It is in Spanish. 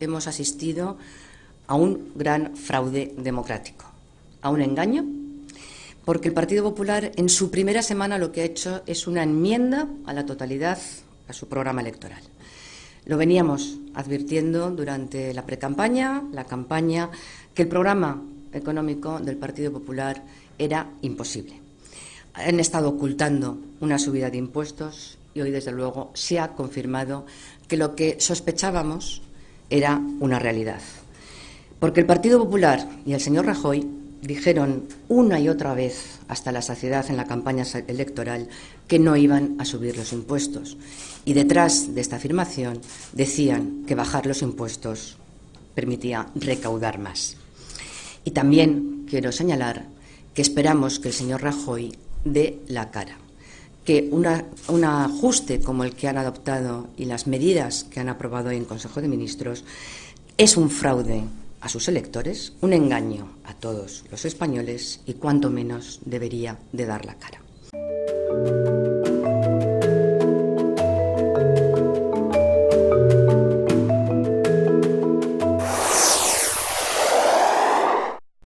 hemos asistido a un gran fraude democrático, a un engaño, porque el Partido Popular en su primera semana lo que ha hecho es una enmienda a la totalidad a su programa electoral. Lo veníamos advirtiendo durante la precampaña, la campaña, que el programa económico del Partido Popular era imposible. Han estado ocultando una subida de impuestos y hoy, desde luego, se ha confirmado que lo que sospechábamos era una realidad. Porque el Partido Popular y el señor Rajoy dijeron una y otra vez hasta la saciedad en la campaña electoral que no iban a subir los impuestos. Y detrás de esta afirmación decían que bajar los impuestos permitía recaudar más. Y también quiero señalar que esperamos que el señor Rajoy dé la cara, que un ajuste como el que han adoptado y las medidas que han aprobado hoy en Consejo de Ministros es un fraude a sus electores, un engaño a todos los españoles y cuanto menos debería de dar la cara.